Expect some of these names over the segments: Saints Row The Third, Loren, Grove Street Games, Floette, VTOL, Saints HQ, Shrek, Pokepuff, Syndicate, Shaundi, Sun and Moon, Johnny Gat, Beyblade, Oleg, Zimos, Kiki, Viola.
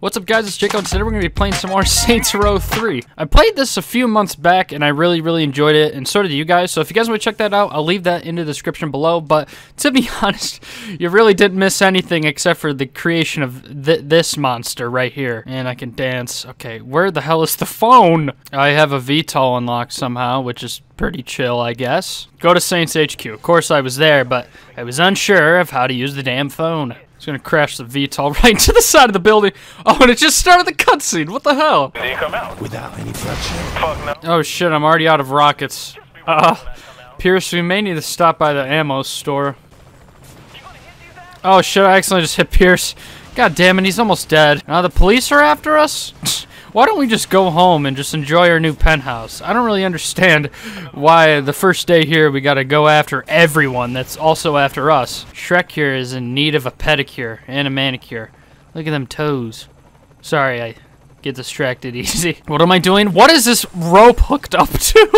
What's up guys, it's Jacob, and today we're going to be playing some more Saints Row 3. I played this a few months back, and I really enjoyed it, and so did you guys, so if you guys want to check that out, I'll leave that in the description below, but to be honest, you really didn't miss anything except for the creation of this monster right here. And I can dance. Okay, where the hell is the phone? I have a VTOL unlocked somehow, which is pretty chill, I guess. Go to Saints HQ. Of course I was there, but I was unsure of how to use the damn phone. It's gonna crash the VTOL right into the side of the building. Oh, and it just started the cutscene. What the hell? Did he come out? Without any fuck no. Oh shit, I'm already out of rockets. Pierce, we may need to stop by the ammo store. Oh shit, I accidentally just hit Pierce. God damn it, he's almost dead. Now the police are after us? Why don't we just go home and just enjoy our new penthouse? I don't really understand why the first day here we gotta go after everyone that's also after us. Shrek here is in need of a pedicure and a manicure. Look at them toes. Sorry, I get distracted easy. What am I doing? What is this rope hooked up to?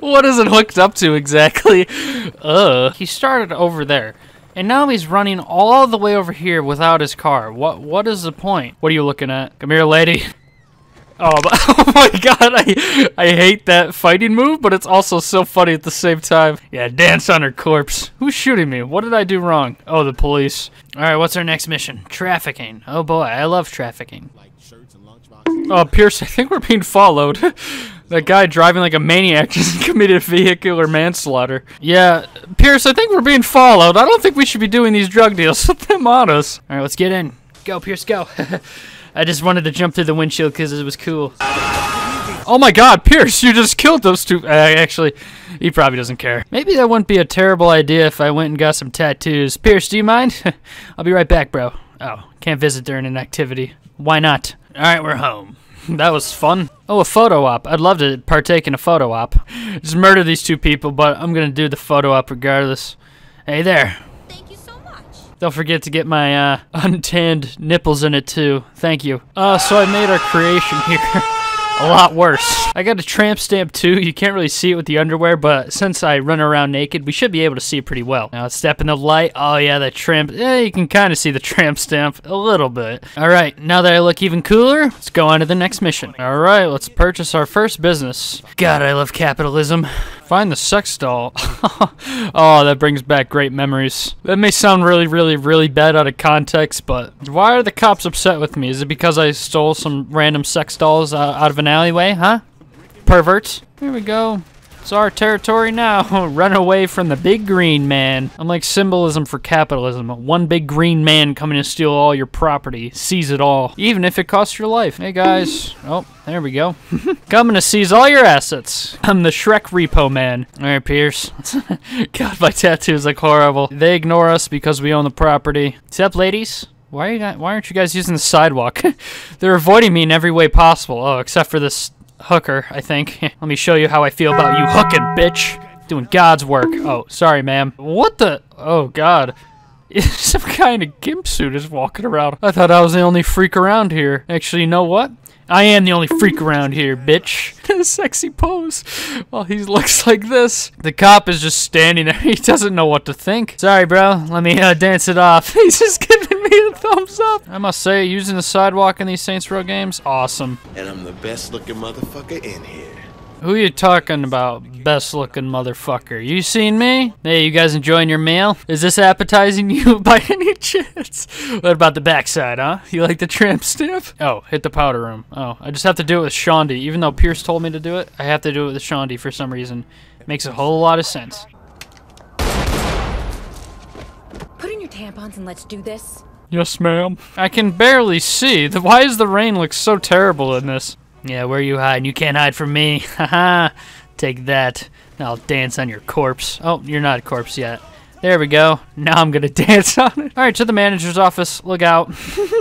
What is it hooked up to exactly? He started over there. And now he's running all the way over here without his car. What is the point? What are you looking at? Come here, lady. Oh my god, I hate that fighting move, but it's also so funny at the same time. Yeah, dance on her corpse. Who's shooting me? What did I do wrong? Oh, the police. Alright, what's our next mission? Trafficking. Oh boy, I love trafficking. Oh, Pierce, I think we're being followed. That guy driving like a maniac just committed vehicular manslaughter. Yeah, Pierce, I think we're being followed. I don't think we should be doing these drug deals. Put them on us. All right, let's get in. Go, Pierce, go. I just wanted to jump through the windshield because it was cool. Oh my god, Pierce, you just killed those two. Actually, he probably doesn't care. Maybe that wouldn't be a terrible idea if I went and got some tattoos. Pierce, do you mind? I'll be right back, bro. Oh, can't visit during an activity. Why not? All right, we're home. That was fun. Oh, a photo op. I'd love to partake in a photo op. Just murder these two people, but I'm gonna do the photo op regardless. Hey there. Thank you so much. Don't forget to get my untanned nipples in it too. Thank you. So I made our creation here a lot worse. I got a tramp stamp too. You can't really see it with the underwear, but since I run around naked, we should be able to see it pretty well. Now let's step in the light. Oh yeah, that tramp. Yeah, you can kind of see the tramp stamp a little bit. All right, now that I look even cooler, let's go on to the next mission. All right, let's purchase our first business. God, I love capitalism. Find the sex doll. Oh, that brings back great memories. That may sound really bad out of context, but why are the cops upset with me? Is it because I stole some random sex dolls out of an alleyway, huh? Perverts. Here we go. It's our territory now. Run away from the big green man. I'm like symbolism for capitalism. One big green man coming to steal all your property. Seize it all. Even if it costs your life. Hey guys. Oh, there we go. Coming to seize all your assets. I'm the Shrek repo man. Alright, Pierce. God, my tattoos look horrible. They ignore us because we own the property. What's up, ladies? Why aren't you guys using the sidewalk? They're avoiding me in every way possible. Oh, except for this hooker, I think. Let me show you how I feel about you hooking, bitch. Doing God's work. Oh, sorry, ma'am. What the? Oh, God. Some kind of gimp suit is walking around. I thought I was the only freak around here. Actually, you know what? I am the only freak around here, bitch. Sexy pose. Well, he looks like this. The cop is just standing there. He doesn't know what to think. Sorry, bro. Let me dance it off. He's just giving me the thumbs up. I must say, using the sidewalk in these Saints Row games, awesome. And I'm the best looking motherfucker in here. Who you talking about, best looking motherfucker? You seen me? Hey, you guys enjoying your meal? Is this appetizing you by any chance? What about the backside, huh? You like the tramp stamp? Oh, hit the powder room. Oh, I just have to do it with Shaundi. Even though Pierce told me to do it, I have to do it with Shaundi for some reason. Makes a whole lot of sense. Put in your tampons and let's do this. Yes, ma'am. I can barely see. Why does the rain look so terrible in this? Yeah, where are you hiding? You can't hide from me. Haha. Take that. I'll dance on your corpse. Oh, you're not a corpse yet. There we go. Now I'm gonna dance on it. Alright, to the manager's office. Look out.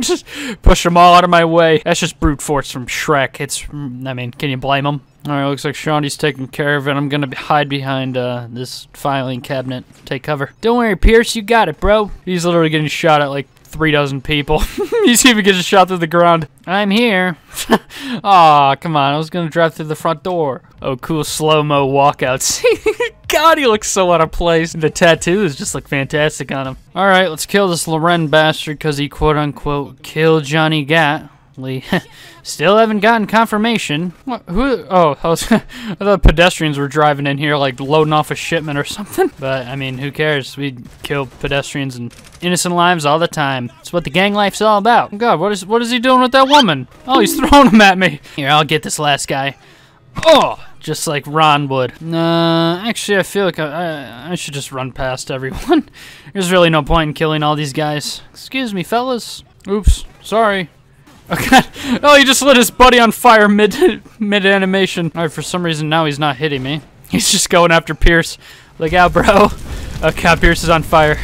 Just push them all out of my way. That's just brute force from Shrek. It's, I mean, can you blame him? Alright, looks like Shaundi's taking care of it. I'm gonna hide behind this filing cabinet. Take cover. Don't worry, Pierce. You got it, bro. He's literally getting shot at like 3 dozen people. He's even getting shot through the ground. I'm here. Aw, come on. I was gonna drive through the front door. Oh, cool slow-mo walkout. God, he looks so out of place. The tattoo is just, like, fantastic on him. All right, let's kill this Loren bastard because he, quote-unquote, killed Johnny Gat. Still haven't gotten confirmation. What? Who? Oh, I thought pedestrians were driving in here, like, loading off a shipment or something. But, I mean, who cares? We kill pedestrians and innocent lives all the time. It's what the gang life's all about. God, what is he doing with that woman? Oh, he's throwing him at me. Here, I'll get this last guy. Oh! Just like Ron would. Actually, I feel like I should just run past everyone. There's really no point in killing all these guys. Excuse me, fellas. Oops. Sorry. Oh, God. Oh, he just lit his buddy on fire mid-animation. Alright, for some reason, now he's not hitting me. He's just going after Pierce. Look out, bro. Oh, God, Pierce is on fire.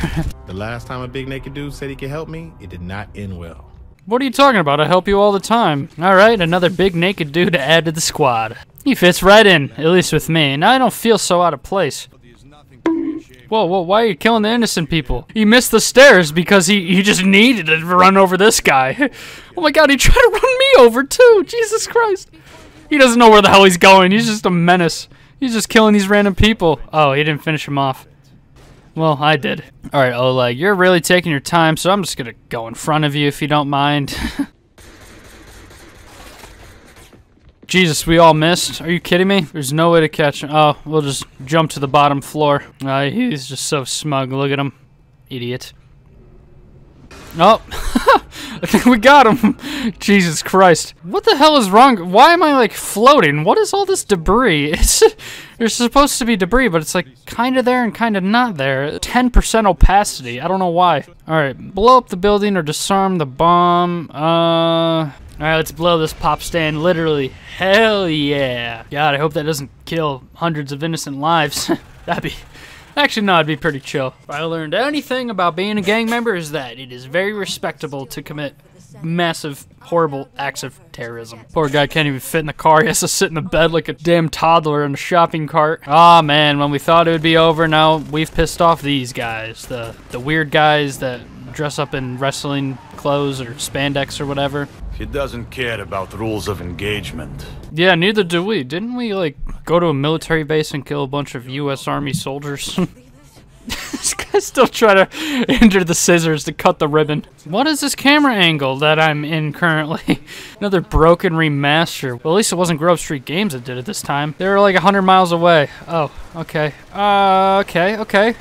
The last time a big naked dude said he could help me, it did not end well. What are you talking about? I help you all the time. Alright, another big naked dude to add to the squad. He fits right in, at least with me. Now I don't feel so out of place. Whoa, whoa, why are you killing the innocent people? He missed the stairs because he just needed to run over this guy. Oh my God, he tried to run me over too! Jesus Christ! He doesn't know where the hell he's going. He's just a menace. He's just killing these random people. Oh, he didn't finish him off. Well, I did. All right, Oleg, you're really taking your time, so I'm just gonna go in front of you if you don't mind. Jesus, we all missed. Are you kidding me? There's no way to catch him. Oh, we'll just jump to the bottom floor. He's just so smug. Look at him. Idiot. Oh, I think we got him. Jesus Christ. What the hell is wrong? Why am I, like, floating? What is all this debris? There's supposed to be debris, but it's, like, kind of there and kind of not there. 10% opacity. I don't know why. All right, blow up the building or disarm the bomb. All right, let's blow this pop stand. Literally, hell yeah. God, I hope that doesn't kill hundreds of innocent lives. Actually, no, it'd be pretty chill. If I learned anything about being a gang member is that it is very respectable to commit massive, horrible acts of terrorism. Poor guy can't even fit in the car. He has to sit in the bed like a damn toddler in a shopping cart. Ah, man, when we thought it would be over, now we've pissed off these guys. The weird guys that dress up in wrestling clothes or spandex or whatever. He doesn't care about rules of engagement. Yeah, neither do we. Didn't we, like, go to a military base and kill a bunch of U.S. Army soldiers? This guy's still trying to injure the scissors to cut the ribbon. What is this camera angle that I'm in currently? Another broken remaster. Well, at least it wasn't Grove Street Games that did it this time. They were like 100 miles away. Oh, okay. Okay.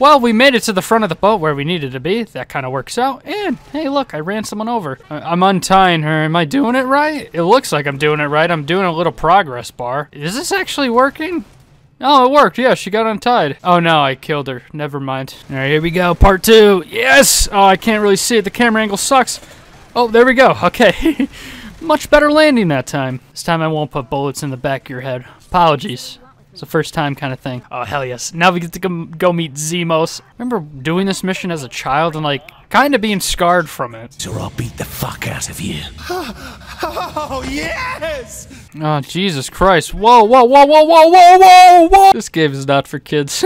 Well, we made it to the front of the boat where we needed to be. That kind of works out. And, hey, look, I ran someone over. I'm untying her. Am I doing it right? It looks like I'm doing it right. I'm doing a little progress bar. Is this actually working? Oh, it worked. Yeah, she got untied. Oh, no, I killed her. Never mind. All right, here we go. Part two. Yes! Oh, I can't really see it. The camera angle sucks. Oh, there we go. Okay. Much better landing that time. This time I won't put bullets in the back of your head. Apologies. It's a first time kind of thing. Oh, hell yes. Now we get to go meet Zimos. Remember doing this mission as a child and, like, kind of being scarred from it. So I'll beat the fuck out of you. Oh, yes! Oh, Jesus Christ. Whoa, whoa, whoa, whoa, whoa, whoa, whoa, whoa! This game is not for kids.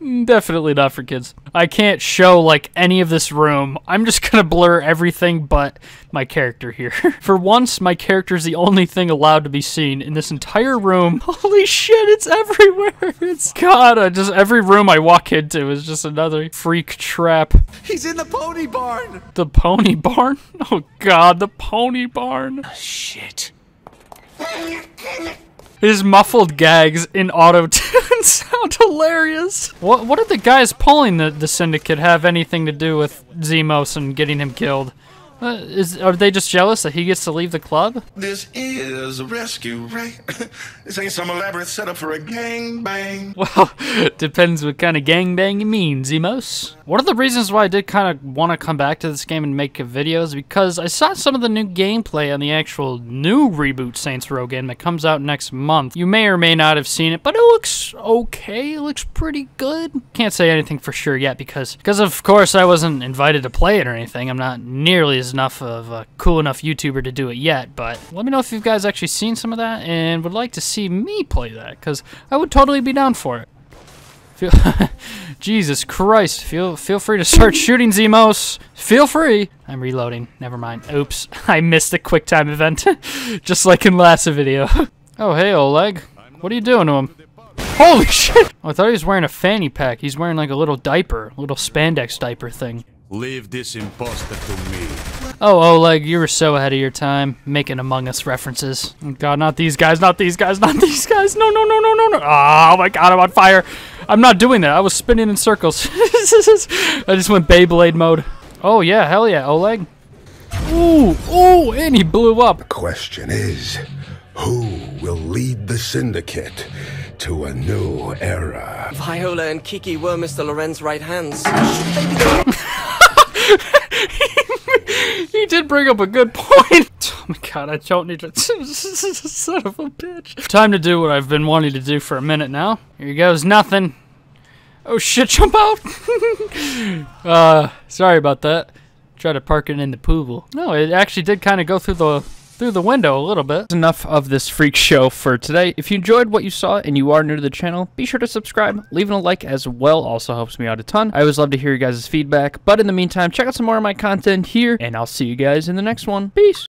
Definitely not for kids. I can't show, like, any of this room. I'm just gonna blur everything but my character here. For once, my character's the only thing allowed to be seen in this entire room. Holy shit, it's everywhere! It's God, just every room I walk into is just another freak trap. He's in the pony barn! The pony barn? Oh God, the pony barn. Oh, shit. His muffled gags in auto-tune sound hilarious. What did the guys pulling the syndicate have anything to do with Zimos and getting him killed? Are they just jealous that he gets to leave the club? This is a rescue, right? This ain't some elaborate setup for a gangbang. Well, depends what kind of gangbang you mean, Zimos. One of the reasons why I did kind of want to come back to this game and make a video is because I saw some of the new gameplay on the actual new reboot Saints Row game that comes out next month. You may or may not have seen it, but it looks okay. It looks pretty good. Can't say anything for sure yet because of course I wasn't invited to play it or anything. I'm not nearly as enough of a cool enough YouTuber to do it yet, but let me know if you guys actually seen some of that and would like to see me play that, because I would totally be down for it. Jesus Christ, feel free to start shooting, Zimos. Feel free. I'm reloading, never mind. Oops, I missed the quick time event, just like in last video. Oh, hey, Oleg, what are you doing to him? Holy shit! I thought he was wearing a fanny pack. He's wearing like a little diaper, a little spandex diaper thing. Leave this imposter to me. Oh, Oleg, you were so ahead of your time, making Among Us references. Oh, God, not these guys, not these guys, not these guys. No, no, no, no, no, no. Oh, my God, I'm on fire. I'm not doing that. I was spinning in circles. I just went Beyblade mode. Oh, yeah, hell yeah, Oleg. Ooh, ooh, and he blew up. The question is, who will lead the Syndicate to a new era? Viola and Kiki were Mr. Loren's right hands. He did bring up a good point. Oh my God, I don't need to. Son of a bitch. Time to do what I've been wanting to do for a minute now. Here goes nothing. Oh shit, jump out. Sorry about that. Try to park it in the pool. No, it actually did kind of go through the window a little bit. That's enough of this freak show for today. If you enjoyed what you saw and you are new to the channel, be sure to subscribe. Leaving a like as well also helps me out a ton. I always love to hear you guys' feedback. But in the meantime, check out some more of my content here, and I'll see you guys in the next one. Peace!